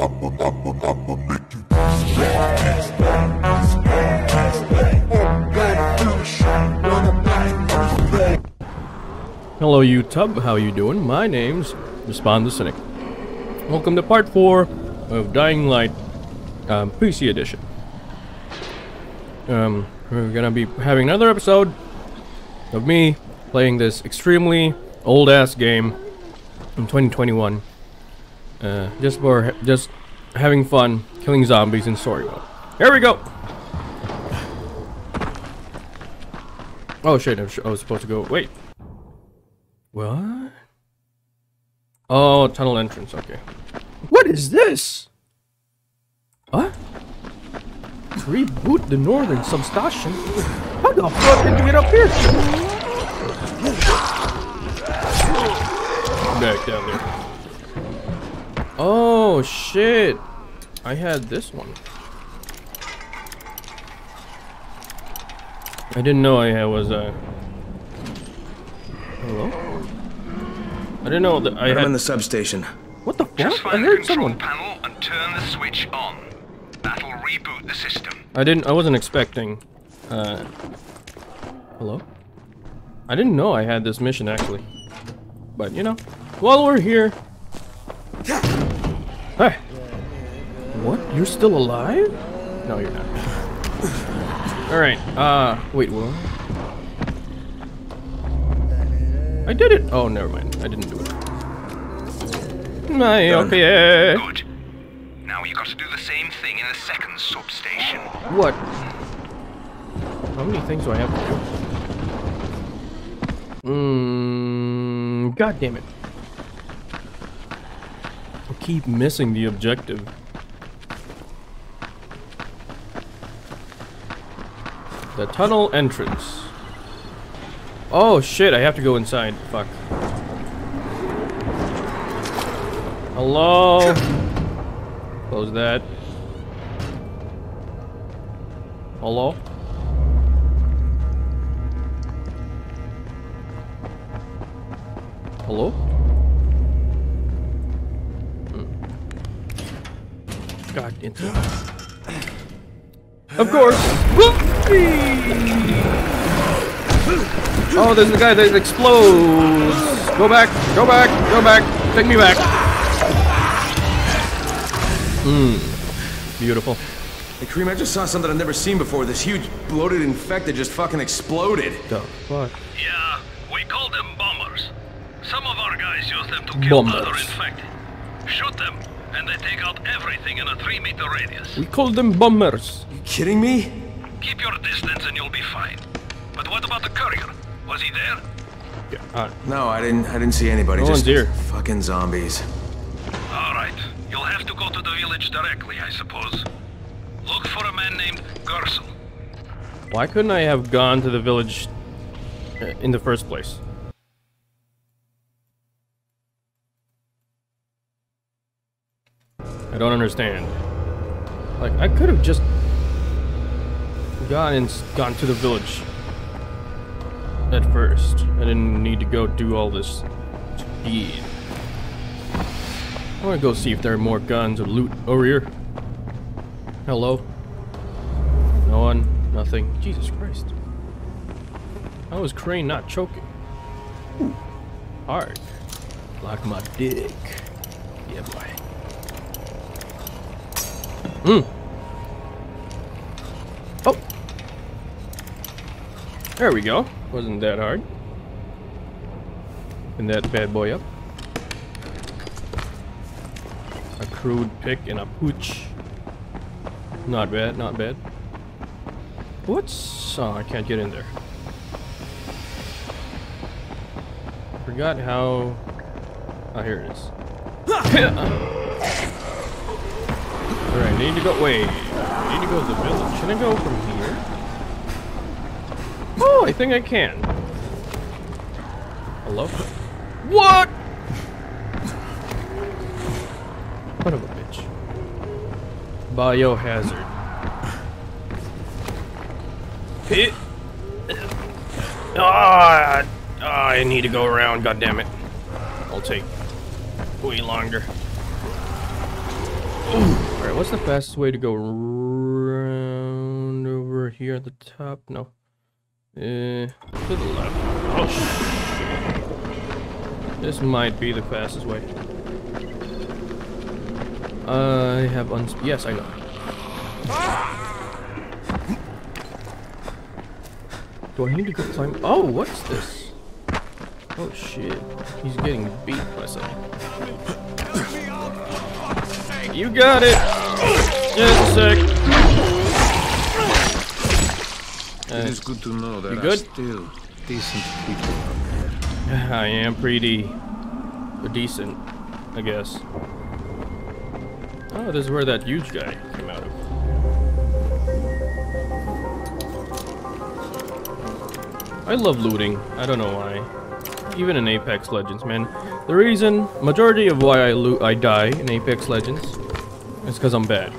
I'ma make you Hello YouTube, how you doing? My name's Despond the Cynic. Welcome to part 4 of Dying Light PC edition. We're gonna be having another episode of me playing this extremely old-ass game in 2021. Just having fun, killing zombies in story mode. Here we go! Oh shit, I was supposed to go, wait. What? Oh, tunnel entrance, okay. What is this? What? Let's reboot the northern substation? How the fuck did you get up here? Back down there. Oh shit, I had this one. I didn't know I was hello? I didn't know that I had... I'm in the substation. What the fuck? Just find the control panel and turn the switch on. That'll reboot the system. I wasn't expecting hello? I didn't know I had this mission actually. But you know, while we're here. Hey! What? You're still alive? No, you're not. Alright, wait, what? I did it! Oh, never mind. I didn't do it. My okay. Good. Now you got to do the same thing in the second substation. What? How many things do I have to do? God damn it. Keep missing the objective. The tunnel entrance. Oh shit, I have to go inside. Fuck. Hello? Close that. Hello? Hello? God, it's... Of course! Oh, there's the guy that explodes! Go back! Go back! Go back! Take me back! Beautiful. Hey, Kareem, I just saw something I've never seen before. This huge, bloated infected just fucking exploded. The fuck? Yeah, we call them bombers. Some of our guys use them to kill other infected. Shoot them! And they take out everything in a 3-meter radius. We call them bombers. You kidding me? Keep your distance and you'll be fine. But what about the courier? Was he there? Yeah. No, I didn't see anybody. Just fucking zombies. All right. You'll have to go to the village directly, I suppose. Look for a man named Gersel. Why couldn't I have gone to the village in the first place? I don't understand. Like, I could have just gone to the village at first. I didn't need to go do all this speed. I want to go see if there are more guns or loot over here. Hello? No one, nothing. Jesus Christ. How is Crane not choking? Hard. Lock my dick. Yeah, boy. Oh! There we go. Wasn't that hard. Open that bad boy up. A crude pick and a pooch. Not bad, not bad. What's... Oh, I can't get in there. Forgot how... Oh, here it is. Alright, I need to go. Wait. I need to go to the village. Can I go from here? Oh, I think I can. Hello? What? Son of a bitch. Biohazard. Pit. Ah, oh, I need to go around, goddammit. I'll take way longer. Alright, what's the fastest way to go round over here at the top? No. To the left. Oh, shit. This might be the fastest way. I have yes, I know. Do I need to go climb? Oh, what's this? Oh shit. He's getting beat by something. You got it! Just a sec. It is good to know that there are still decent people out there. I am pretty decent, I guess. Oh, this is where that huge guy came out of. I love looting. I don't know why. Even in Apex Legends, man. The reason, majority of why I die in Apex Legends is because I'm bad.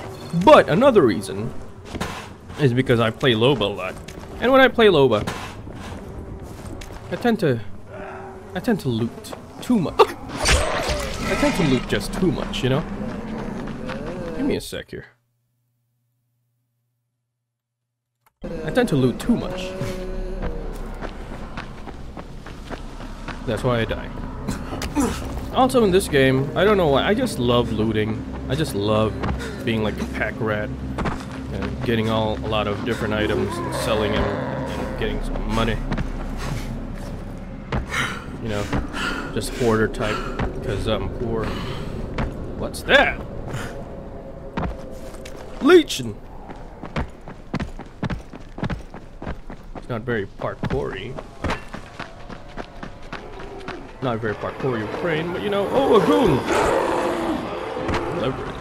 But another reason is because I play Loba a lot. And when I play Loba, I tend to loot too much. I tend to loot just too much, you know? Give me a sec here. I tend to loot too much. That's why I die. Also in this game, I don't know why, I just love looting. I just love being like a pack rat. And getting a lot of different items and selling them and getting some money. You know, just hoarder type because I'm poor. What's that? Leeching! It's not very parkour-y. Not very parkour-y with Crane, but you know, oh, a goon! Leverage.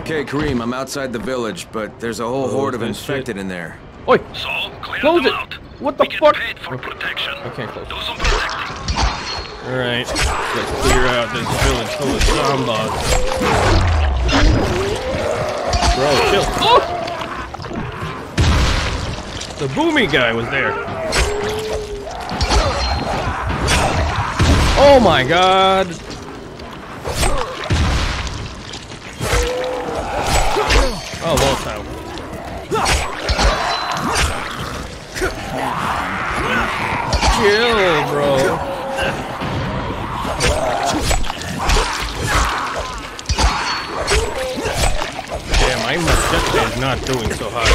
Okay, Kareem, I'm outside the village, but there's a whole horde of infected in there. Oi! So, close it! Out. What the fuck? Paid for protection. I can't close it. Alright, let's clear out this village full of zombies. Bro, chill. Oh! The boomy guy was there. Oh my god. Oh, well time. Chill, bro. My machete is not doing so hot.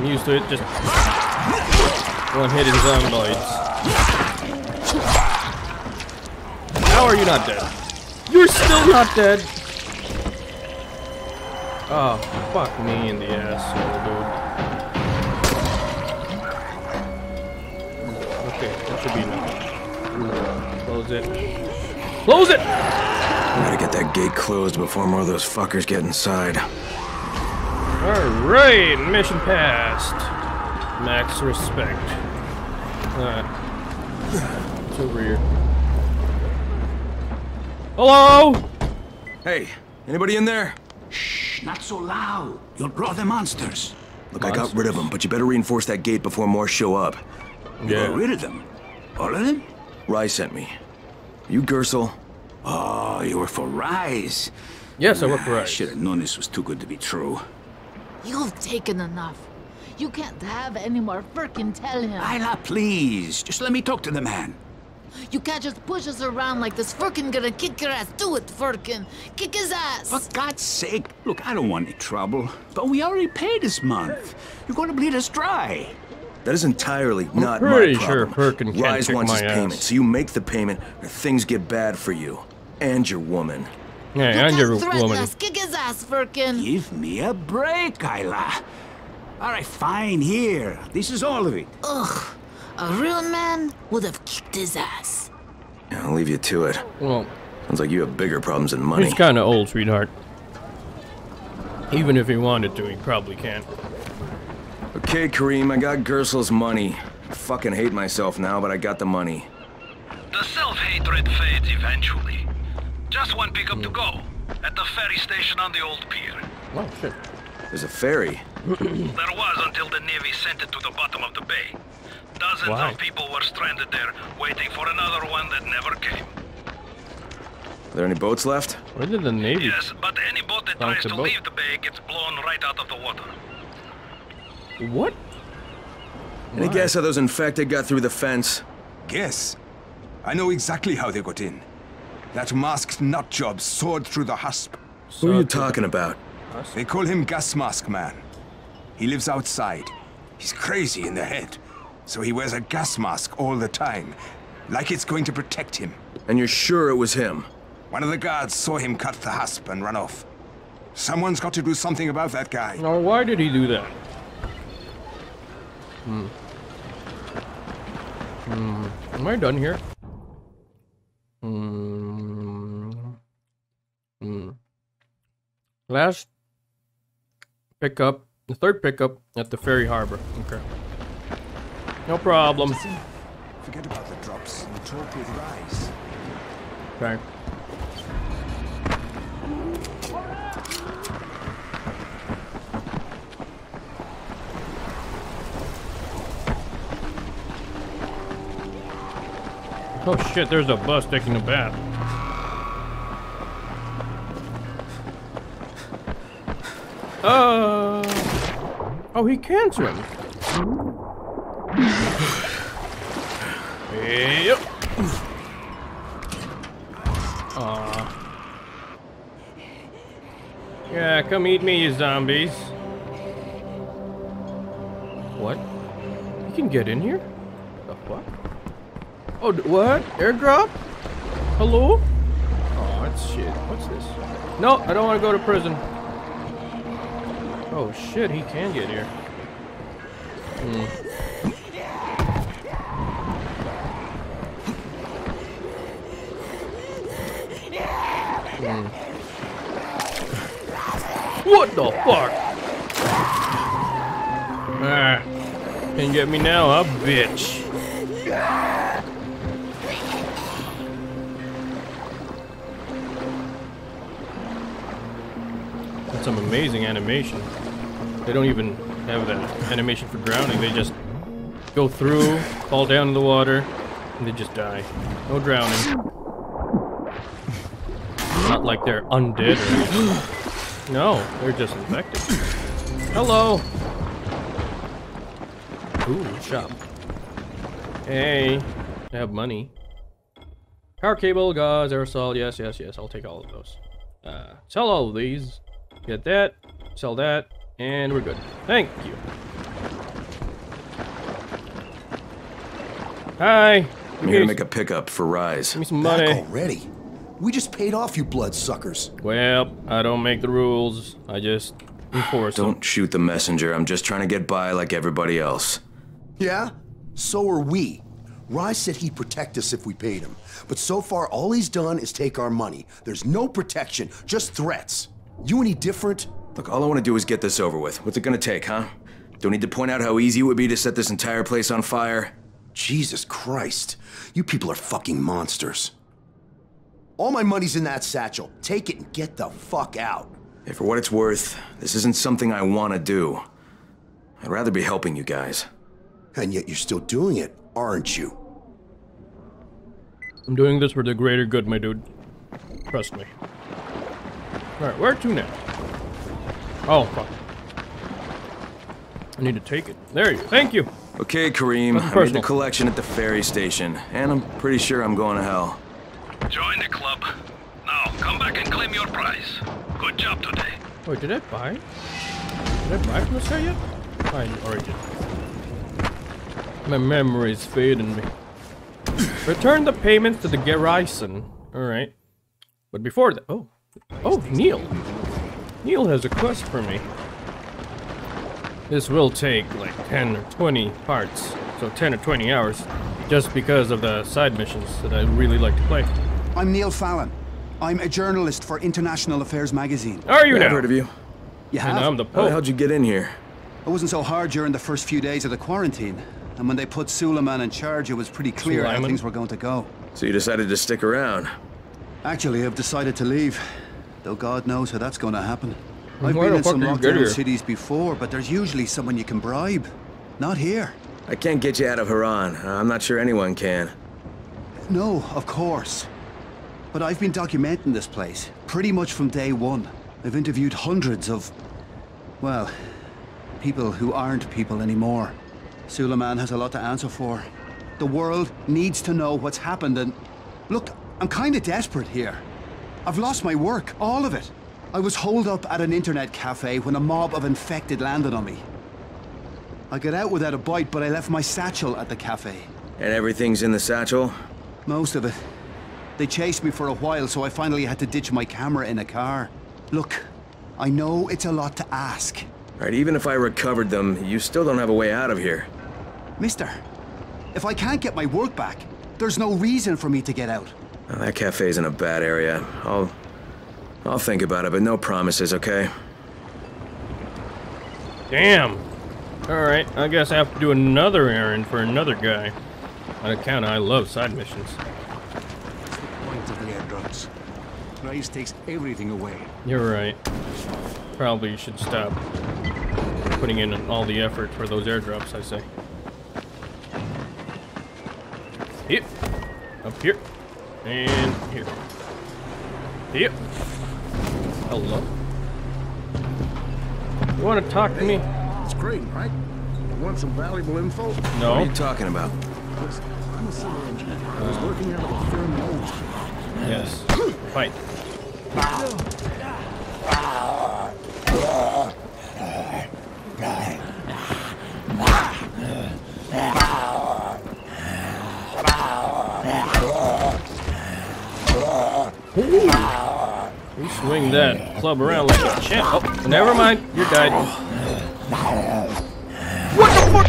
I'm used to it, just one-hitting zombies. How are you not dead? You're still not dead! Oh, fuck me in the asshole, dude. Okay, that should be enough. Close it. Close it! I gotta get that gate closed before more of those fuckers get inside. Alright, mission passed. Max respect. It's over here. Hello? Hey, anybody in there? Shh, not so loud. You'll draw the monsters. Look, monsters. I got rid of them, but you better reinforce that gate before more show up. Yeah. Got rid of them? All of them? Rai sent me. You Gersel? Oh, you work for Rais? Yes, I work for Rais. I should have known this was too good to be true. You've taken enough. You can't have any more Furkin, tell him. Ayla, please. Just let me talk to the man. You can't just push us around like this. Furkin gonna kick your ass. Do it, Furkin. Kick his ass. For God's sake. Look, I don't want any trouble. But we already paid this month. You're gonna bleed us dry. That is entirely not my problem. I'm pretty sure Furkin can't kick my ass. Rais wants his payment, so you make the payment or things get bad for you. And your woman. Yeah, you and your woman. Us. Kick his ass, Furkin. Give me a break, Ayla. All right, fine, here. This is all of it. Ugh, a real man would have kicked his ass. I'll leave you to it. Well, sounds like you have bigger problems than money. He's kind of old, sweetheart. Even if he wanted to, he probably can't. Okay, Kareem, I got Gersel's money. I fucking hate myself now, but I got the money. The self-hatred fades eventually. Just one pickup to go, at the ferry station on the old pier. Oh, shit. There's a ferry? There was until the Navy sent it to the bottom of the bay. Dozens of people were stranded there, waiting for another one that never came. Are there any boats left? Where did the Navy? Yes, but any boat that tries to leave the bay gets blown right out of the water. What? Any guess how those infected got through the fence? Guess? I know exactly how they got in. That masked nutjob soared through the husp. Who are you talking about? They call him Gas Mask Man. He lives outside. He's crazy in the head. So he wears a gas mask all the time. Like it's going to protect him. And you're sure it was him? One of the guards saw him cut the husp and run off. Someone's got to do something about that guy. Now, why did he do that? Am I done here? Last pickup, the third pickup at the ferry harbor. Okay. No problem. Forget about the drops and talk with Rais. Okay. Oh shit, there's a bus taking a bath. Oh, he canceled. Yep. Yeah, come eat me, you zombies. What? You can get in here? The fuck? Oh, what? Airdrop? Hello? Oh, that's shit. What's this? No, I don't want to go to prison. Oh shit, he can get here. What the fuck? Ah, can get me now, huh, bitch? That's some amazing animation. They don't even have that animation for drowning. They just go through, fall down in the water, and they just die. No drowning. Not like they're undead or anything. No, they're just infected. Hello! Ooh, shop. Hey, I have money. Power cable, gauze, aerosol, yes, yes, yes, I'll take all of those. Sell all of these. Get that, sell that, and we're good. Thank you. Hi! I'm here to make a pickup for Rais. Give me some money. Back already? We just paid off, you bloodsuckers. Well, I don't make the rules. I just enforce them. Don't shoot the messenger. I'm just trying to get by like everybody else. Yeah? So are we. Rais said he'd protect us if we paid him. But so far, all he's done is take our money. There's no protection, just threats. You any different? Look, all I want to do is get this over with. What's it gonna take, huh? Don't need to point out how easy it would be to set this entire place on fire. Jesus Christ. You people are fucking monsters. All my money's in that satchel. Take it and get the fuck out. Hey, for what it's worth, this isn't something I want to do. I'd rather be helping you guys. And yet you're still doing it, aren't you? I'm doing this for the greater good, my dude. Trust me. Alright, where to now? Oh, fuck. I need to take it. There you go. Thank you. Okay, Kareem. I made the collection at the ferry station, and I'm pretty sure I'm going to hell. Join the club. Now, come back and claim your prize. Good job today. Wait, did I buy? Did I buy from the sale yet? I already did. My memory's fading me. Return the payments to the garrison. Alright. But before that... Oh. Oh, Neil. Neil has a quest for me. This will take like 10 or 20 parts. So 10 or 20 hours. Just because of the side missions that I really like to play. I'm Neil Fallon. I'm a journalist for International Affairs Magazine. Are you now? I've heard of you. You have? And I'm the Pope. How'd you get in here? It wasn't so hard during the first few days of the quarantine. And when they put Suleiman in charge, it was pretty clear how things were going to go. So you decided to stick around? Actually, I've decided to leave. Though God knows how that's going to happen. I've been in some lockdown cities before, but there's usually someone you can bribe. Not here. I can't get you out of Haran. I'm not sure anyone can. No, of course. But I've been documenting this place, pretty much from day one. I've interviewed hundreds of, well, people who aren't people anymore. Suleiman has a lot to answer for. The world needs to know what's happened and... Look, I'm kind of desperate here. I've lost my work, all of it. I was holed up at an internet cafe when a mob of infected landed on me. I got out without a bite, but I left my satchel at the cafe. And everything's in the satchel? Most of it. They chased me for a while, so I finally had to ditch my camera in a car. Look, I know it's a lot to ask. Right, even if I recovered them, you still don't have a way out of here. Mister, if I can't get my work back, there's no reason for me to get out. Well, that cafe's in a bad area. I'll think about it, but no promises, okay? Damn. Alright, I guess I have to do another errand for another guy. On account, I love side missions. That's the point of the airdrops. Rais takes everything away. You're right. Probably should stop putting in all the effort for those airdrops, I say. Yep. Up here. And here. Yep. Hello. You want to talk to me? It's Crane, right? You want some valuable info? No. What are you talking about? I'm a civil engineer. I was working out of a firm in Old Street. Yes. Fight. You swing that club around like a champ. Oh, never mind. You died. What the fuck?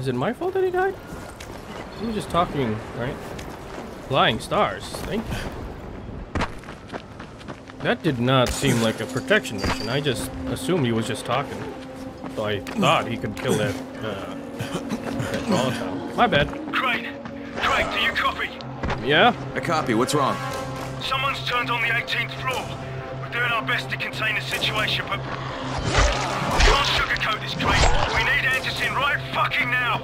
Is it my fault that he died? He was just talking, right? Flying stars. Thank you. That did not seem like a protection mission. I just assumed he was just talking. So I thought he could kill that, that volatile. My bad. Crane, do you copy? Yeah? I copy. What's wrong? Someone's turned on the 18th floor. We're doing our best to contain the situation, but... I can't sugarcoat this, Crane. We need Anderson right fucking now.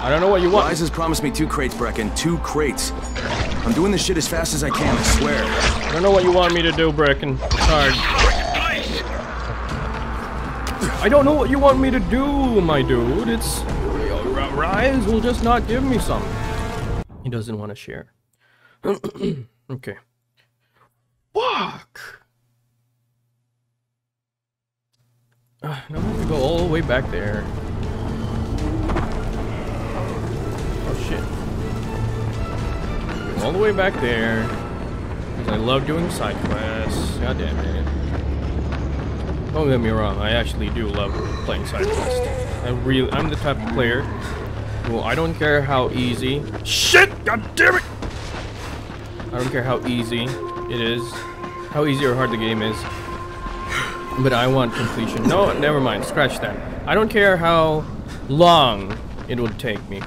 I don't know what you want. Rais has promised me 2 crates, Brecken. 2 crates. I'm doing this shit as fast as I can, I swear. I don't know what you want me to do, Brecken. It's hard. Please. I don't know what you want me to do, my dude. It's... Rais will just not give me something. He doesn't want to share. Okay. Fuck! Now I'm gonna go all the way back there. Oh shit. Go all the way back there. Because I love doing side quests. God damn it. Don't get me wrong, I actually do love playing side quests. I'm the type of player. Well, I don't care how easy. Shit! God damn it! I don't care how easy it is, how easy or hard the game is, but I want completion. No, never mind. Scratch that. I don't care how long it would take me.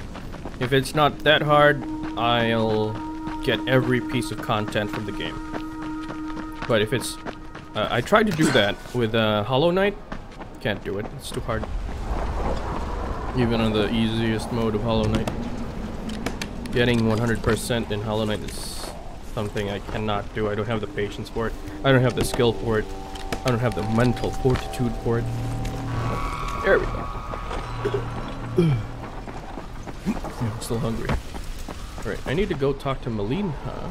If it's not that hard, I'll get every piece of content from the game. But if it's, I tried to do that with Hollow Knight. Can't do it. It's too hard. Even on the easiest mode of Hollow Knight. Getting 100% in Hollow Knight is something I cannot do. I don't have the patience for it. I don't have the skill for it. I don't have the mental fortitude for it. There we go. Yeah, I'm still hungry. Alright, I need to go talk to Malin, huh?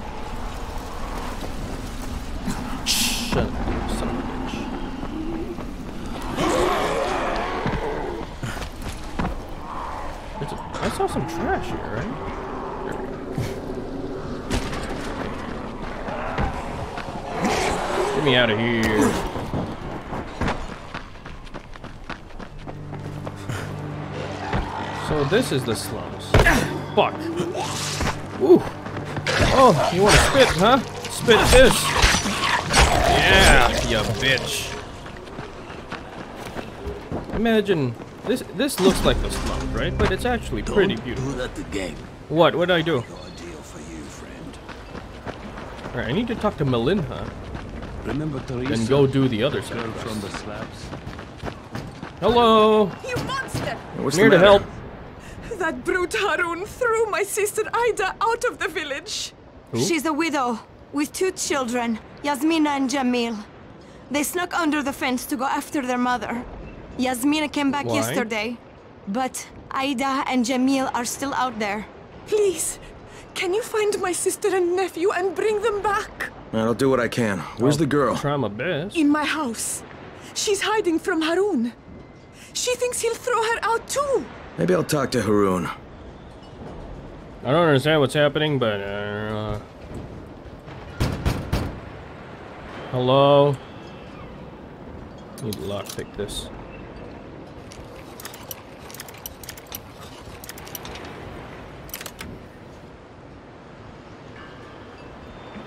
Shut up, son of a bitch. I saw some trash here, right? There we go. Get me out of here. So this is the slums. Fuck. Ooh. Oh, you want to spit, huh? Spit this. Yeah, you bitch. Imagine... This looks like the slums, right? But it's actually pretty beautiful. What? What did I do? Alright, I need to talk to Melinha. Remember Teresa? And go do the other side from the slabs. Hello. You monster! What's the matter? Here to help. that brute Harun threw my sister Aida out of the village. Ooh. She's a widow with two children, Yasmina and Jamil. They snuck under the fence to go after their mother. Yasmina came back yesterday, but Aida and Jamil are still out there. Please, can you find my sister and nephew and bring them back? I'll do what I can. Where's the girl? Try my best. In my house. She's hiding from Harun. She thinks he'll throw her out too. Maybe I'll talk to Harun. I don't understand what's happening, but... Hello? Need to lockpick this.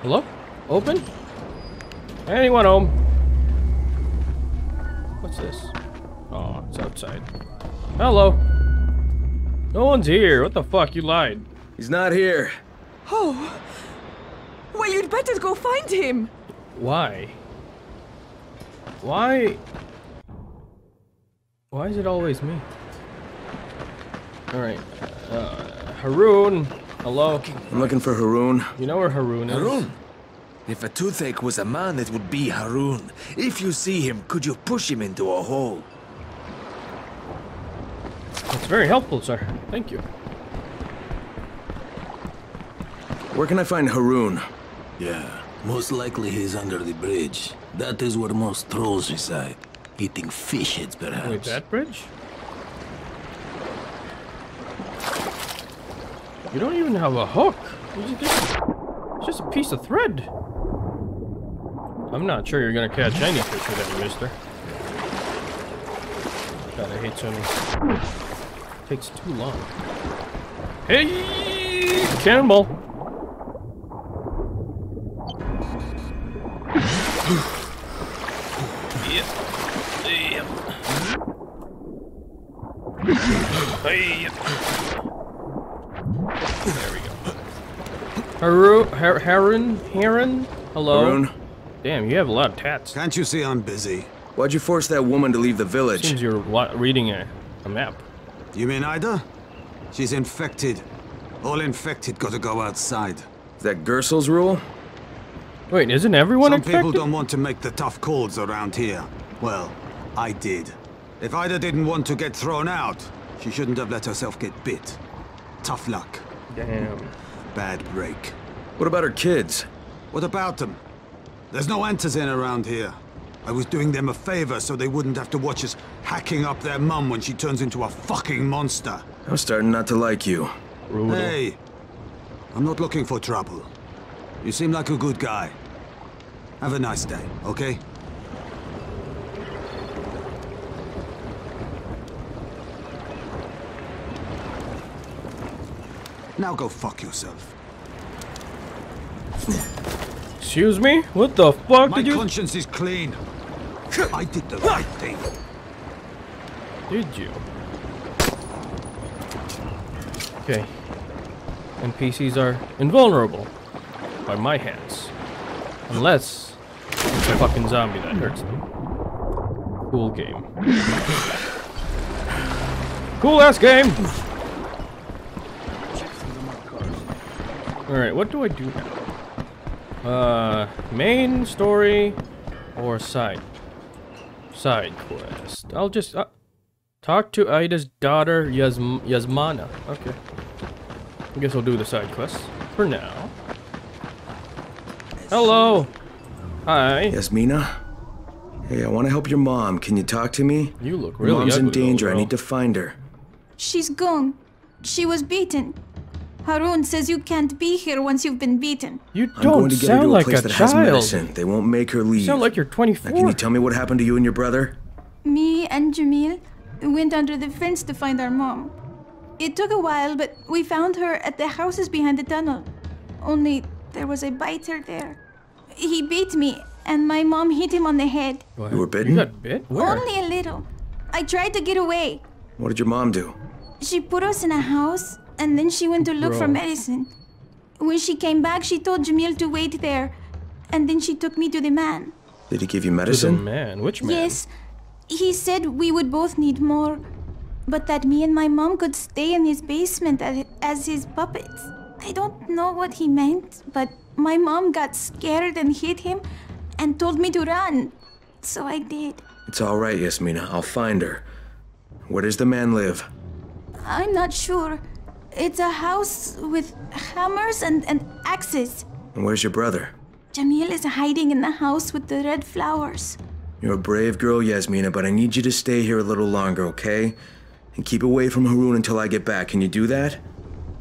Hello? Open? Anyone home? What's this? Oh, it's outside. Hello. No one's here. What the fuck? You lied. He's not here. Oh. Well, you'd better go find him. Why? Why? Why is it always me? Alright. Harun. Hello. I'm looking for Harun. You know where Harun is? Harun? If a toothache was a man, it would be Harun. If you see him, could you push him into a hole? That's very helpful, sir. Thank you. Where can I find Harun? Yeah, most likely he's under the bridge. That is where most trolls reside. Eating fish heads, perhaps. Wait, that bridge? You don't even have a hook. It's just a piece of thread. I'm not sure you're gonna catch any fish with that, mister. God, I hate swimming. It takes too long. Hey, cannonball! There we go. Haran? Hello? Harun? Damn, you have a lot of tats. Can't you see I'm busy? Why'd you force that woman to leave the village? Seems you're reading a map. You mean Ida? She's infected. All infected gotta go outside. Is that Gersel's rule? Wait, isn't everyone infected? Some people don't want to make the tough calls around here. Well, I did. If Ida didn't want to get thrown out, she shouldn't have let herself get bit. Tough luck. Damn. Bad break. What about her kids? What about them? There's no answers in around here. I was doing them a favor so they wouldn't have to watch us hacking up their mum when she turns into a fucking monster. I'm starting not to like you. Brutal. Hey, I'm not looking for trouble. You seem like a good guy. Have a nice day, okay? Now go fuck yourself. Excuse me? What the fuck did you- My conscience is clean. I did the right thing. Did you? Okay. NPCs are invulnerable by my hands. Unless it's a fucking zombie that hurts them. Cool game. Cool ass game! Alright, what do I do now? Main story or side quest? I'll just talk to Ida's daughter Yasmina. Okay, I guess I'll do the side quest for now. Hello. Hi. Yasmina. Hey, I want to help your mom. Can you talk to me? You look really ugly. Mom's in danger. I need to find her. She's gone. She was beaten. Harun says you can't be here once you've been beaten. You don't sound like a child. They won't make her leave. You sound like you're 24. Now, can you tell me what happened to you and your brother? Me and Jamil went under the fence to find our mom. It took a while, but we found her at the houses behind the tunnel. Only there was a biter there. He beat me, and my mom hit him on the head. What? You were bitten? You got bit? Where? Only a little. I tried to get away. What did your mom do? She put us in a house. And then she went to look for medicine. When she came back, she told Jamil to wait there. And then she took me to the man. Did he give you medicine? To the man? Which man? Yes. He said we would both need more. But that me and my mom could stay in his basement as his puppets. I don't know what he meant, but my mom got scared and hit him and told me to run. So I did. It's all right, Yasmina. I'll find her. Where does the man live? I'm not sure. It's a house with hammers and axes. And where's your brother? Jamil is hiding in the house with the red flowers. You're a brave girl, Yasmina, but I need you to stay here a little longer, okay? And keep away from Harun until I get back. Can you do that?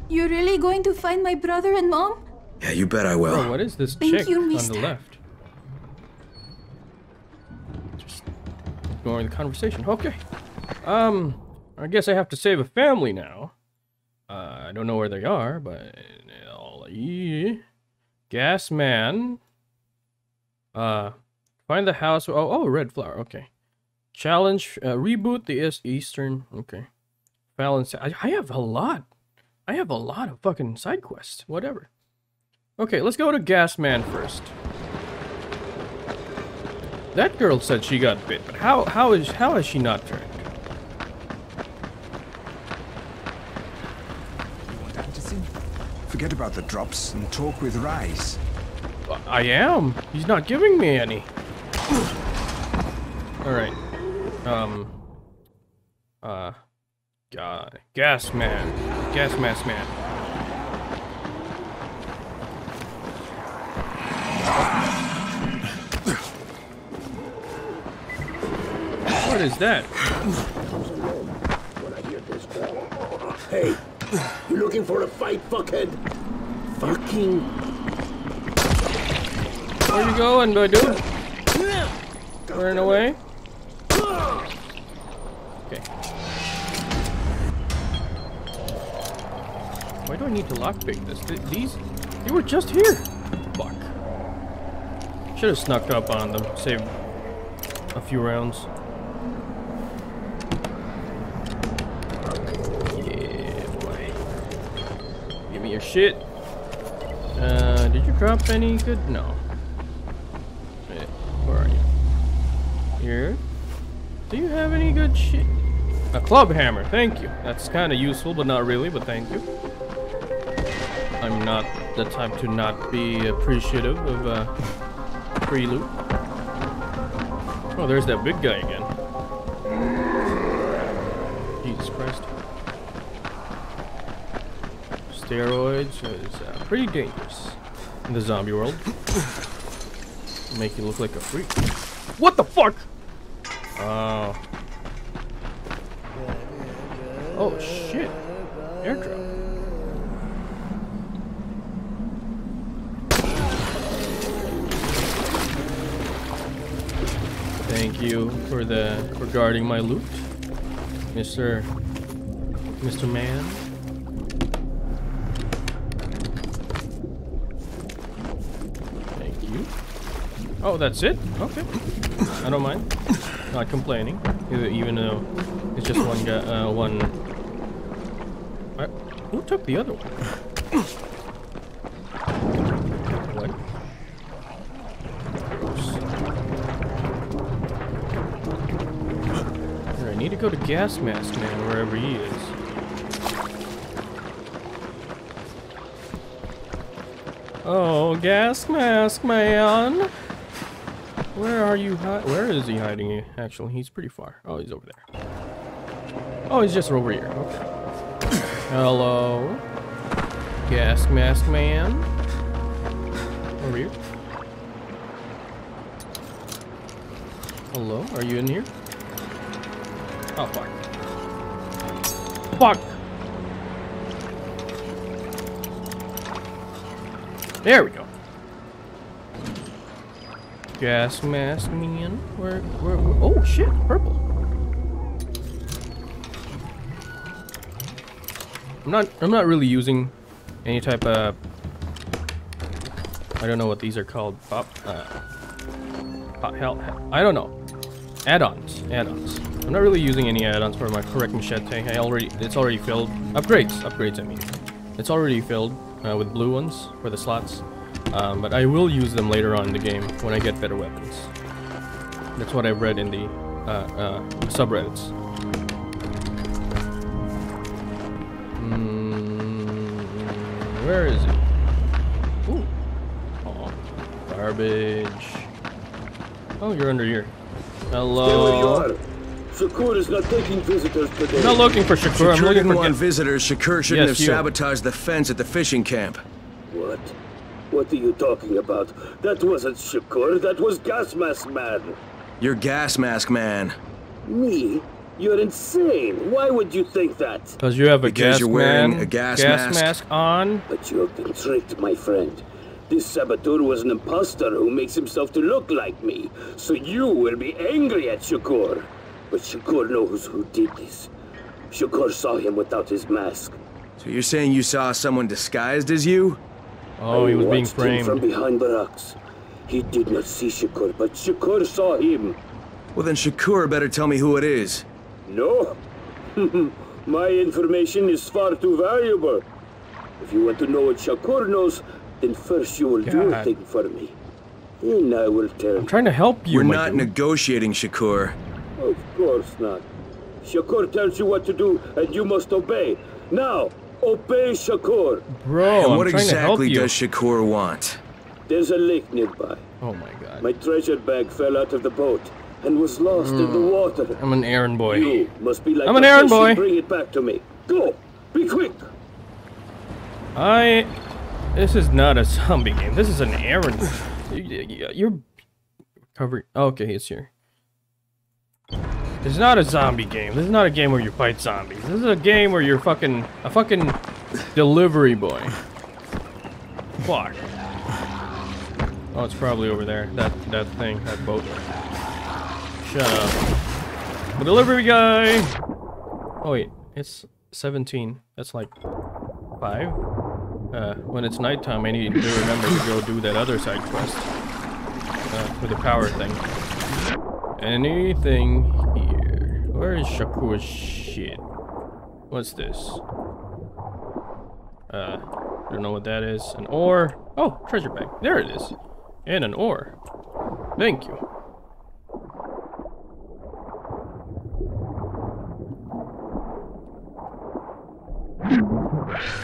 You're really going to find my brother and mom? Yeah, you bet I will. Oh, what is this chick on the left? Just ignoring the conversation. Okay. I guess I have to save a family now. I don't know where they are, but... Gas man. Find the house. Oh, red flower. Okay. Challenge. Reboot the Eastern. Okay. Balance. I have a lot. I have a lot of fucking side quests. Whatever. Okay, let's go to gas man first. That girl said she got bit, but how is she not turned? Forget about the drops and talk with Rais. I am. He's not giving me any. Alright. Gas man. Gas mask man. What is that? Hey. You looking for a fight, fuckhead? Fucking. Where you going, my dude? Running away? Okay. Why do I need to lockpick this? These? They were just here! Fuck. Should have snuck up on them. Saved a few rounds. Your shit. Did you drop any good? No. Where are you? Here. Do you have any good shit? A club hammer. Thank you. That's kind of useful, but not really. But thank you. I'm not the type to not be appreciative of free loot. Oh, there's that big guy again. Jesus Christ. Steroids is pretty dangerous in the zombie world. Make you look like a freak. What the fuck? Oh shit. Airdrop. Thank you for guarding my loot, Mr. Man. Oh, that's it? Okay. I don't mind. Not complaining. Even though it's just one guy, one... Who took the other one? What? Gross. Alright, I need to go to Gas Mask Man, wherever he is. Oh, Gas Mask Man! Where are you? Where is he hiding? Actually, he's pretty far. Oh, he's over there. Oh, he's just over here. Okay. Hello, gas mask man. Over here. Hello, are you in here? Oh fuck! Fuck! There we go. Gas mask man, where, oh shit, purple. I'm not really using any type of, I don't know what these are called, I don't know, add-ons. I'm not really using any add-ons for my correct machete. It's already filled, upgrades I mean. It's already filled with blue ones for the slots. But I will use them later on in the game when I get better weapons. That's what I've read in the subreddits. Where is it? Ooh. Oh, garbage. Oh, you're under here. Hello. There we are. Shakur is not taking visitors today. I'm not looking for Shakur. I'm looking for visitors. Shakur shouldn't have sabotaged the fence at the fishing camp. What? What are you talking about? That wasn't Shakur. That was Gas Mask Man. You're Gas Mask Man. Me? You're insane. Why would you think that? Because you have a gas mask on. But you have been tricked, my friend. This saboteur was an imposter who makes himself to look like me. So you will be angry at Shakur. But Shakur knows who did this. Shakur saw him without his mask. So you're saying you saw someone disguised as you? Oh, he was being framed from behind the rocks. He did not see Shakur, but Shakur saw him. Well, then Shakur better tell me who it is. No. My information is far too valuable. If you want to know what Shakur knows, then first you will do a thing for me. Then I will tell you. I'm trying to help you. We're not negotiating, Shakur. Of course not. Shakur tells you what to do, and you must obey. Now, obey Shakur. Bro, and what exactly does Shakur want? There's a lake nearby. Oh my god. My treasure bag fell out of the boat and was lost in the water. I'm an errand boy. You must be like I'm an errand boy. Bring it back to me. Go. Be quick. This is not a zombie game. This is an errand. You're covering. Oh, okay, he's here. It's not a zombie game. This is not a game where you fight zombies. This is a game where you're fucking a fucking delivery boy. Fuck. Oh, it's probably over there. That thing, that boat. Shut up. The delivery guy. Oh wait, it's 17. That's like 5. When it's nighttime, I need to remember to go do that other side quest for the power thing. Anything here? Where is Shakur's shit? What's this? I don't know what that is. An ore. Oh, treasure bag. There it is. And an ore. Thank you.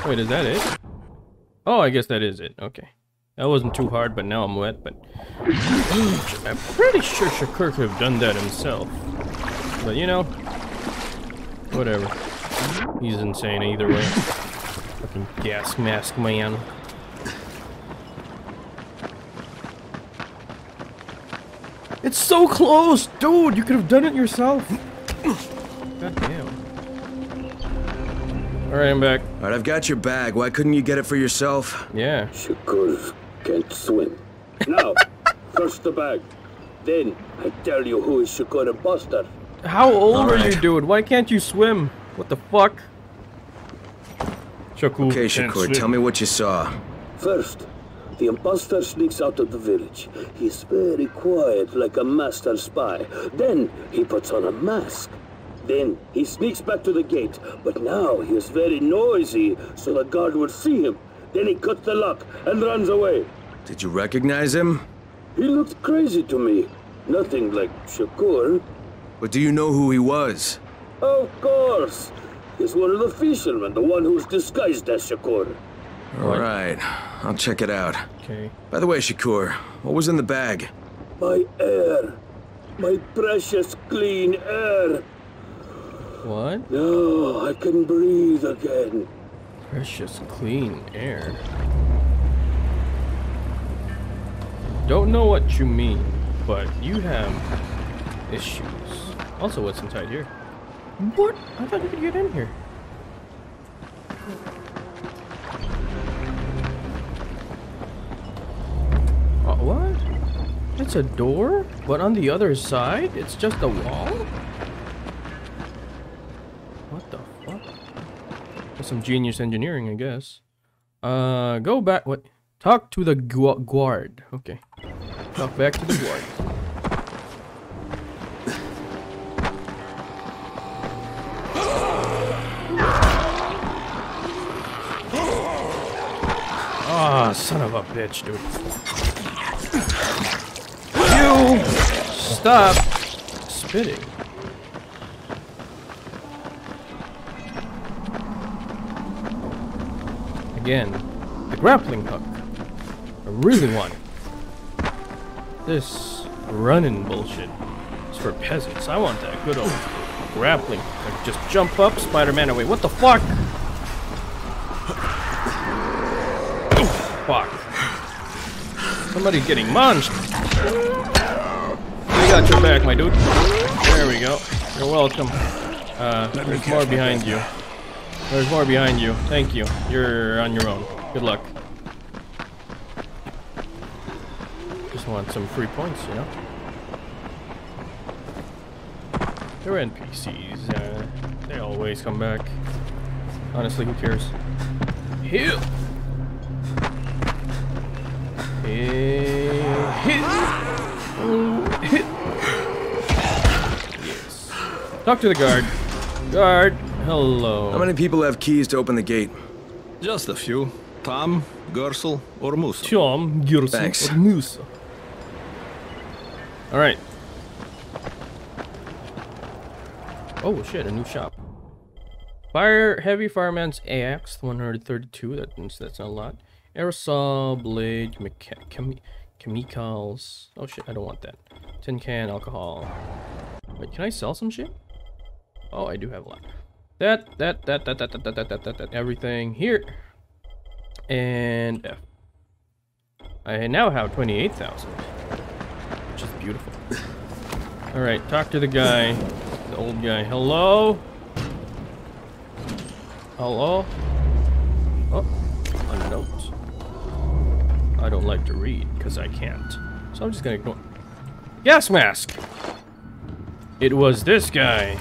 Wait, is that it? Oh, I guess that is it. Okay. That wasn't too hard, but now I'm wet, but I'm pretty sure Shakur could have done that himself. But you know, whatever. He's insane either way. Fucking gas mask man. It's so close, dude! You could have done it yourself. Goddamn. Alright, I'm back. Alright, I've got your bag. Why couldn't you get it for yourself? Yeah. Shakur can't swim. Now, first the bag. Then I tell you who is Shakur imposter. How old are you, dude? Why can't you swim? What the fuck? Shakur. Okay, Shakur, tell me what you saw. First, the imposter sneaks out of the village. He's very quiet, like a master spy. Then he puts on a mask. Then he sneaks back to the gate. But now he is very noisy, so the guard will see him. Then he cuts the lock and runs away. Did you recognize him? He looked crazy to me. Nothing like Shakur. But do you know who he was? Of course. He's one of the fishermen, the one who's disguised as Shakur. Alright, I'll check it out. Okay. By the way, Shakur, what was in the bag? My air. My precious clean air. What? No, I can breathe again. Precious clean air. Don't know what you mean, but you have issues. Also, what's inside here? What? I thought you could get in here. Oh, what? It's a door? But on the other side, it's just a wall? What the fuck? That's some genius engineering, I guess. Go back. What? Talk to the guard. Okay. Talk back to the guard. Ah, oh, son of a bitch, dude. You stop spitting. Again. grappling hook. I really want it. This running bullshit is for peasants. I want that good old grappling hook. Like just jump up, Spider-Man away. What the fuck? Fuck. Somebody's getting munched. We got your back, my dude. There we go. You're welcome. There's more behind you. There's more behind you. Thank you. You're on your own. Good luck. Just want some free points, you know? They're NPCs. They always come back. Honestly, who cares? Heal! Hit! Yes. Talk to the guard. Guard, hello. How many people have keys to open the gate? Just a few. Tom, Gersel, or Musa. Tom, Gersel, thanks. Or Musa. Alright. Oh shit, a new shop. Fire, heavy fireman's axe, 132, that's not a lot. Aerosol, blade, chemicals. Oh shit, I don't want that. Tin can, alcohol. Wait, can I sell some shit? Oh, I do have a lot. That, everything here. And F. I now have 28,000. Which is beautiful. Alright, talk to the guy. The old guy. Hello? Hello? Oh, a note. I don't like to read because I can't. So I'm just gonna ignore. Gas mask! It was this guy.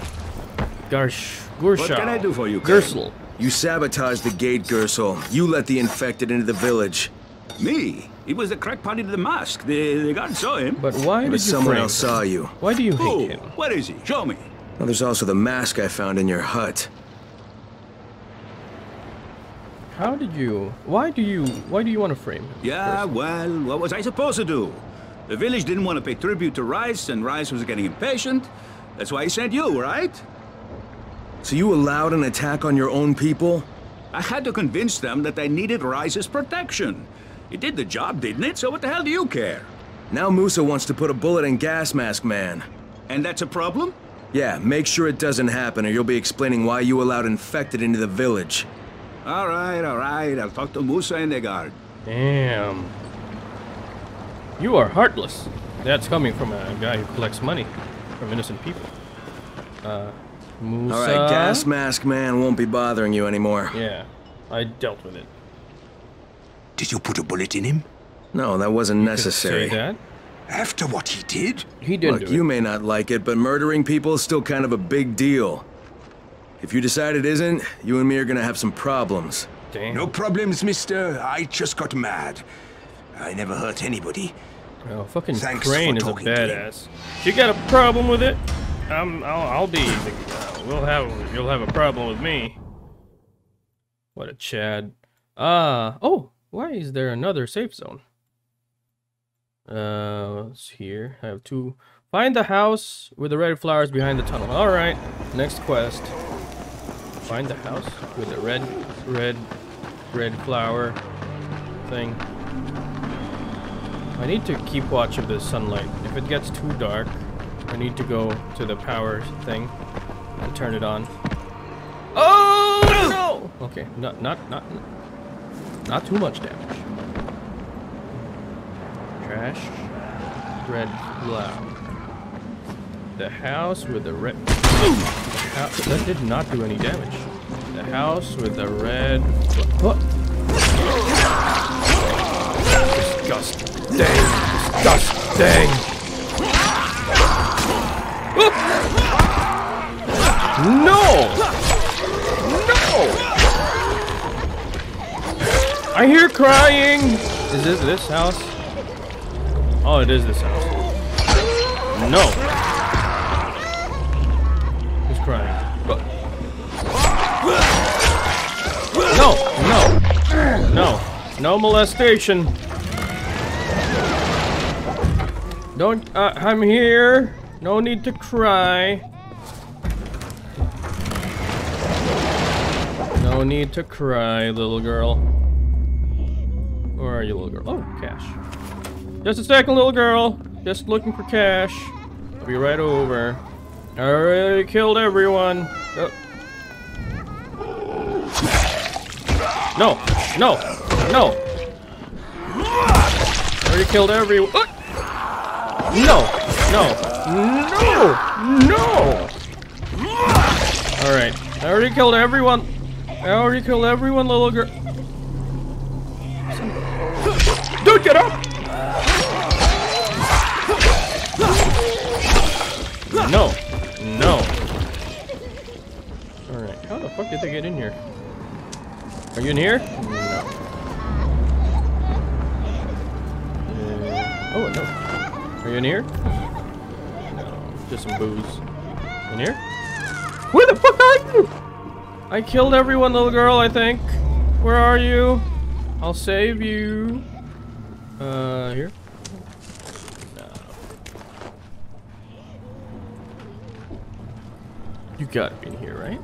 Gersel. What can I do for you, Crane? Gersel. You sabotaged the gate, Gersel. You let the infected into the village. Me? It was the crackpot in the mask. The guard saw him. But why did you someone else saw you. Why do you hate him? Where is he? Show me. Well, there's also the mask I found in your hut. How did you... Why do you want to frame him? Yeah, well, what was I supposed to do? The village didn't want to pay tribute to Rais, and Rais was getting impatient. That's why he sent you, right? So you allowed an attack on your own people? I had to convince them that they needed Rais's protection. It did the job, didn't it? So what the hell do you care? Now Musa wants to put a bullet in Gas Mask Man. And that's a problem? Yeah, make sure it doesn't happen or you'll be explaining why you allowed infected into the village. Alright, I'll talk to Musa and the guard. Damn. You are heartless. That's coming from a guy who collects money from innocent people. Musa... Alright, Gas Mask Man won't be bothering you anymore. Yeah, I dealt with it. Did you put a bullet in him? No, that wasn't necessary. You could say that? After what he did? He didn't do it. Look, you may not like it, but murdering people is still kind of a big deal. If you decide it isn't, you and me are gonna have some problems. Damn. No problems, mister. I just got mad. I never hurt anybody. Oh, fucking Crane is a badass. If you got a problem with it, I'll be... You'll have a problem with me. What a Chad. Oh, why is there another safe zone? It's here. I have two. Find the house with the red flowers behind the tunnel. Alright, next quest. Find the house with the red flower thing. I need to keep watch of the sunlight. If it gets too dark, I need to go to the power thing and turn it on. Oh no! Okay, not too much damage. Trash. Red flower. The house with the red. That did not do any damage. The house with the red. Disgusting! Disgusting! No! No! I hear crying. Is this this house? Oh, it is this house. No. No molestation. Don't. I'm here. No need to cry. No need to cry, little girl. Where are you, little girl? Oh, cash. Just a second, little girl. Just looking for cash. I'll be right over. I already killed everyone. Oh. No, no, no. I already killed everyone. Oh. No, no, no, no. All right, I already killed everyone. I already killed everyone, little girl. Dude, get up! No, no. All right, how the fuck did they get in here? Are you in here? No. Oh no. Are you in here? No. Just some booze. In here? Where the fuck are you? I killed everyone, little girl, I think. Where are you? I'll save you. Here? No. You gotta be in here, right?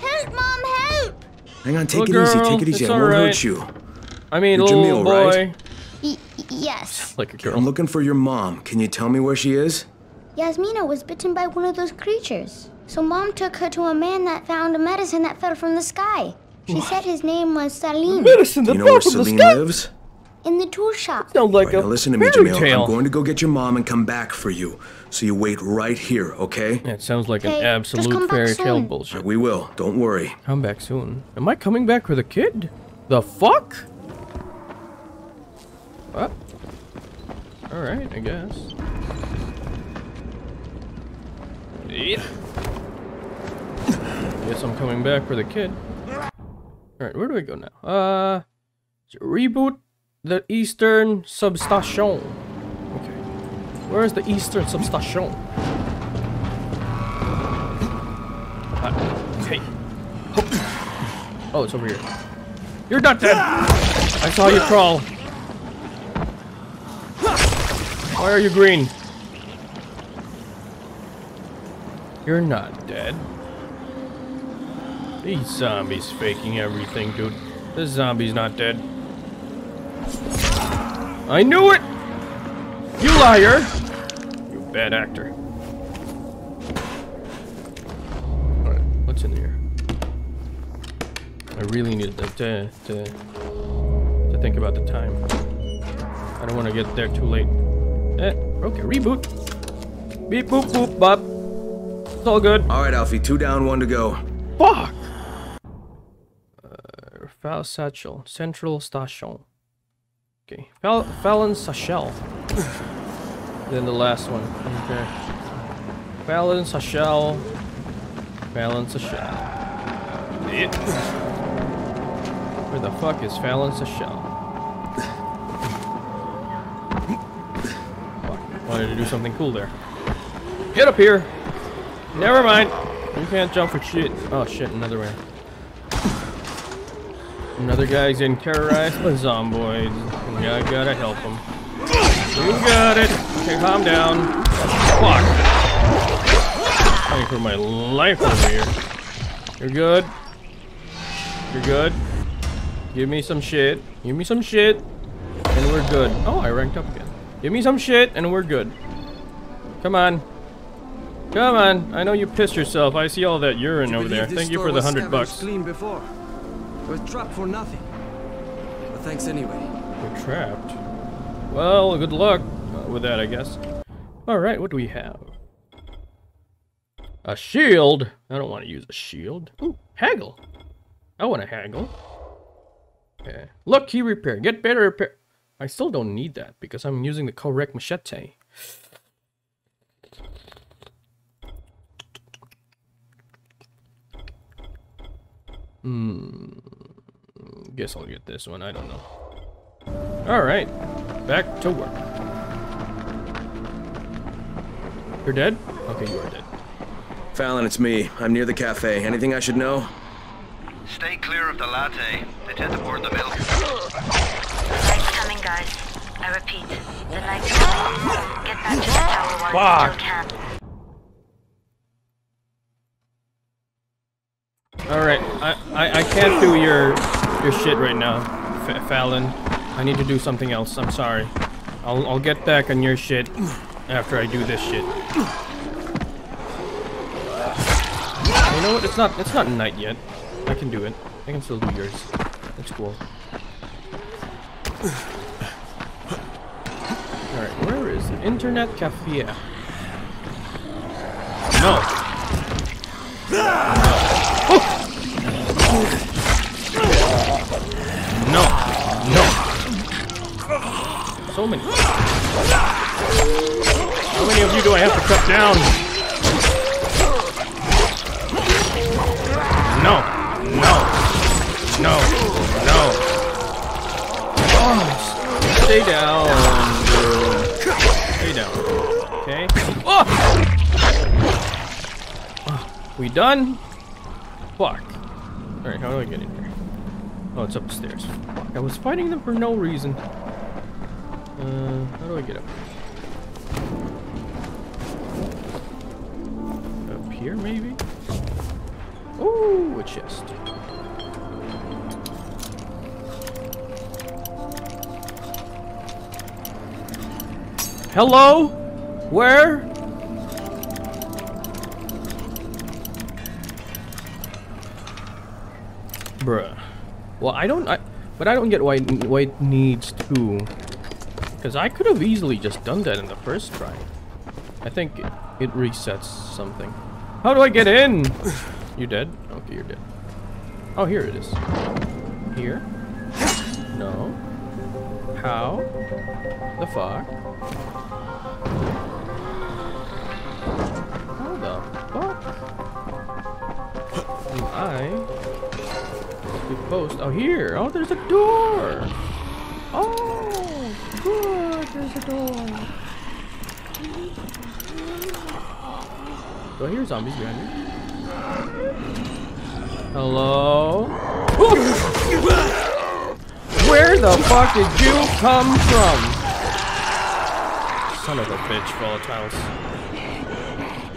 Help, Mom, help! Hang on, take it easy, take it easy. I won't hurt you. I mean, you're little Jamil, boy. Right? Yes. Like a girl. I'm looking for your mom. Can you tell me where she is? Yasmina was bitten by one of those creatures. So Mom took her to a man that found a medicine that fell from the sky. She said his name was Salim. Medicine that fell from the sky? Lives? In the tool shop. Sounds like a listen to me, Jamil. I'm going to go get your mom and come back for you. So you wait right here, okay? Yeah, it sounds like an absolute fairy tale bullshit. Right, we will. Don't worry. Come back soon. Am I coming back with a kid? The fuck? What? All right, I guess. Yeah. Guess I'm coming back for the kid. Alright, where do we go now? Reboot the Eastern Substation. Okay. Where's the Eastern Substation? Hey. Oh, it's over here. You're not dead! I saw you crawl. Why are you green? You're not dead. These zombies faking everything, dude. This zombie's not dead. I knew it! You liar! You bad actor. Alright, what's in here? I really need to think about the time. I don't want to get there too late. Okay, reboot. Beep, boop, boop, bop. It's all good. Alright, Alfie, 2 down, 1 to go. Fuck! Fallon Satchel, Central Station. Okay, Fallon Satchel. Then the last one. Okay. Fallon Satchel. Fallon Satchel. Where the fuck is Fallon Satchel? Fuck. Wanted to do something cool there. Get up here! Never mind. You can't jump for shit. Oh shit, another one. Another guy's getting terrorized by zomboids. Yeah, I gotta help him. You got it! Okay, calm down. Fuck! Thank you for my life over here. You're good. You're good. Give me some shit. Give me some shit. And we're good. Oh, I ranked up again. Give me some shit and we're good. Come on. Come on. I know you pissed yourself. I see all that urine over there. Thank you for the $100. We're trapped for nothing. But thanks anyway. We're trapped. Well, good luck with that, I guess. Alright, what do we have? A shield? I don't want to use a shield. Ooh, haggle. I want to haggle. Okay. Look, key repair. Get better repair. I still don't need that because I'm using the correct machete. Guess I'll get this one. I don't know. Alright. Back to work. You're dead? Okay, you are dead. Fallon, it's me. I'm near the cafe. Anything I should know? Stay clear of the latte. They tend to pour the milk. The light's coming, guys. I repeat. The light's coming. Get back to the tower while you still can. Alright, I can't do your shit right now, Fallon. I need to do something else. I'm sorry. I'll get back on your shit after I do this shit. You know what? It's not night yet. I can do it. I can still do yours. That's cool. Alright, where is it? Internet cafe. No. Oh. No. No. So many. How many of you do I have to cut down? No, no, no, no. Oh, stay down. Stay down. Okay. Oh! We done? Fuck. Alright, how do I get in here? Oh, it's upstairs. Fuck, I was fighting them for no reason. How do I get up? Up here, maybe? Ooh, a chest. Hello? Where? Bruh. Well, I don't get why it needs to. Because I could have easily just done that in the first try. I think it resets something. How do I get in? You dead? Okay, you're dead. Oh, here it is. Here? No. How? The fuck? How the fuck am I supposed? Oh, here! Oh, there's a door! Oh, good! There's a door. Do I hear zombies behind me? Hello? Where the fuck did you come from? Son of a bitch, volatiles.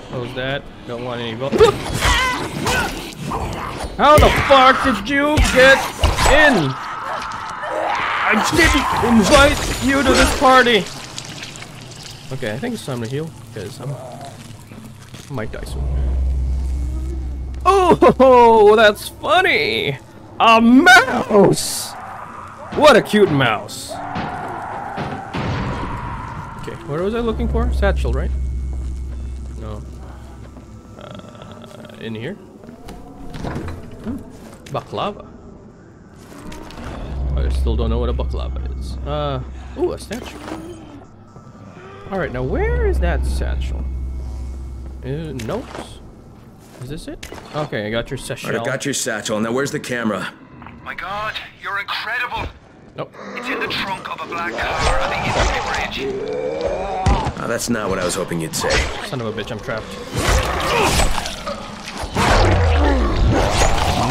Close that. Don't want any volatiles. How the fuck did you get in? I didn't invite you to this party. Okay, I think it's time to heal, because I might die soon. Oh, that's funny! A mouse! What a cute mouse! Okay, what was I looking for? Satchel, right? No. In here? Baklava. I still don't know what a baklava is. Ooh, a satchel. Alright, now where is that satchel? Notes? Is this it? Okay, I got your satchel. Right, I got your satchel. Now where's the camera? My God, you're incredible. Nope. It's in the trunk of a black car on the east bridge. Oh, that's not what I was hoping you'd say. Son of a bitch, I'm trapped.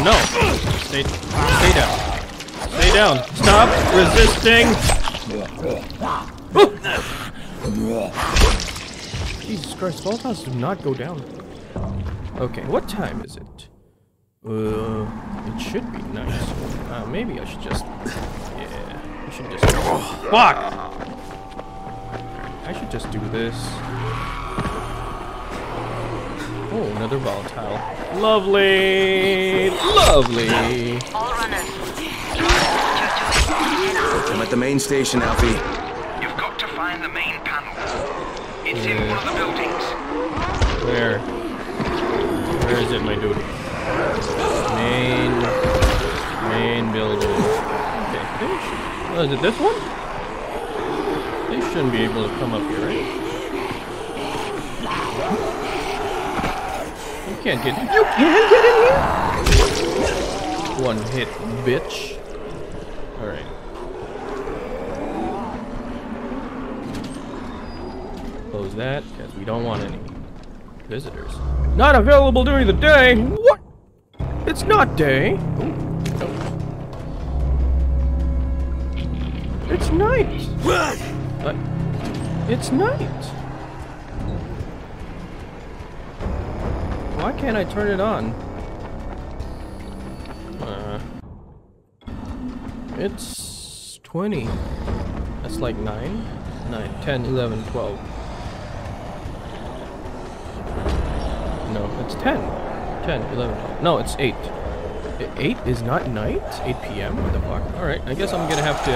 No. Stay down. Stay down. Stop resisting. Oh. Jesus Christ, volatiles do not go down. Okay, what time is it? It should be nice. Maybe I should just... Yeah, I should just... Oh, fuck! I should just do this. Oh, another volatile. Lovely! Lovely! I'm at the main station, Alfie. You've got to find the main panel. It's in one of the buildings. Where? Where is it, my dude? Main building. Okay, oh, is it this one? They shouldn't be able to come up here, right? You can't get in. You can't get in here? One hit, bitch. Alright. Close that, because we don't want any visitors. Not available during the day? What? It's not day. Ooh. It's night. It's night. Why can't I turn it on? It's 20. That's like 9, 10, 11, 12. No, it's 10. 10, 11, 12. No, it's 8. 8 is not night? 8 p.m.? What the fuck? Alright, I guess I'm gonna have to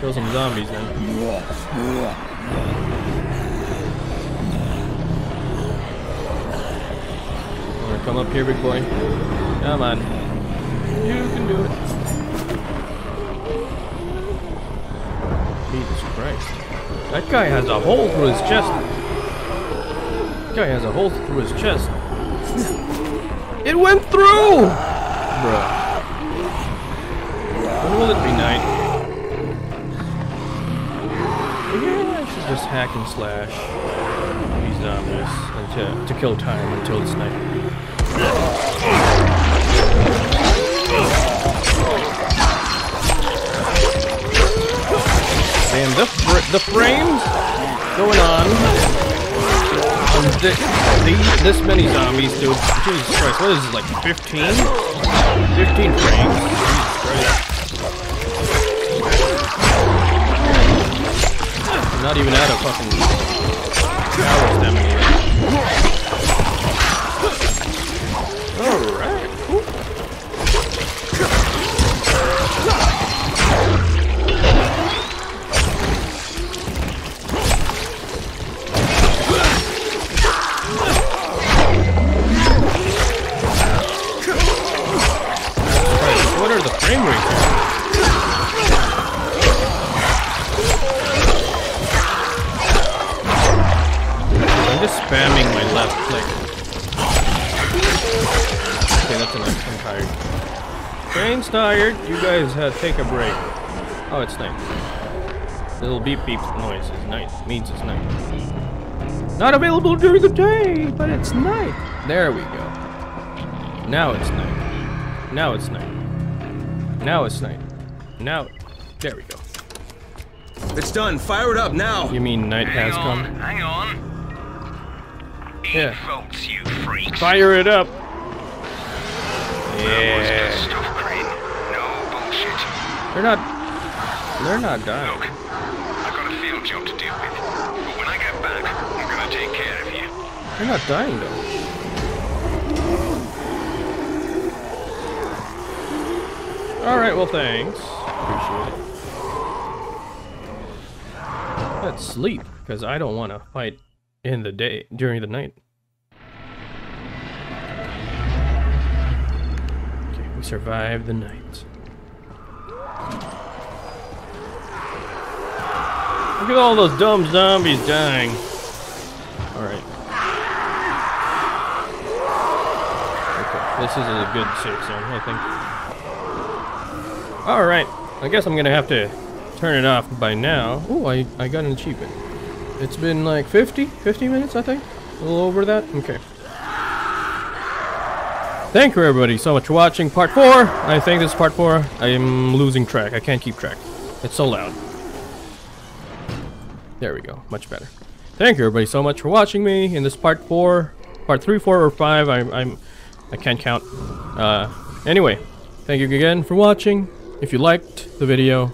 kill some zombies then. Come up here, big boy. Come on. You can do it. Jesus Christ. That guy has a hole through his chest. It went through! Bruh. When will it be night? Yeah, I should just hack and slash these zombies to kill time until it's night. Damn, the frames going on. This many zombies, dude. Jesus Christ, what is this, like 15? 15 frames. Jesus Christ. Not even out of fucking hours that many. Alright, cool. What are the frame rates? I'm just spamming my left click. That's enough. I'm tired. Crane's tired. You guys take a break. Oh, it's night. Little beep beep noise is night. Means it's night. Not available during the day, but it's night. There we go. Now it's night. Now it's night. Now it's night. Now. There we go. It's done. Fire it up now. You mean night has come? Hang on. Yeah. Folks, you freaks. Fire it up. Yeah. Stuff, Crane. No bullshit. They're not dying. Look, I've got a field job to deal with, but when I get back, I'm gonna take care of you. They're not dying though. All right, well thanks. Appreciate it. Let's sleep, because I don't want to fight in the day during the night. Survive the night. Look at all those dumb zombies dying. Alright. Okay, this is a good safe zone, I think. Alright, I guess I'm gonna have to turn it off by now. Ooh, I got an achievement. It's been like 50 minutes, I think? A little over that? Okay. Thank you everybody so much for watching part 4. I think this is part 4. I am losing track. I can't keep track. It's so loud. There we go. Much better. Thank you everybody so much for watching me in this part 4, part 3, 4 or 5. I can't count. Anyway, thank you again for watching. If you liked the video,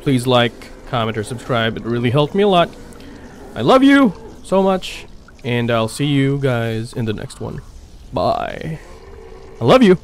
please like, comment or subscribe. It really helped me a lot. I love you so much and I'll see you guys in the next one. Bye. I love you.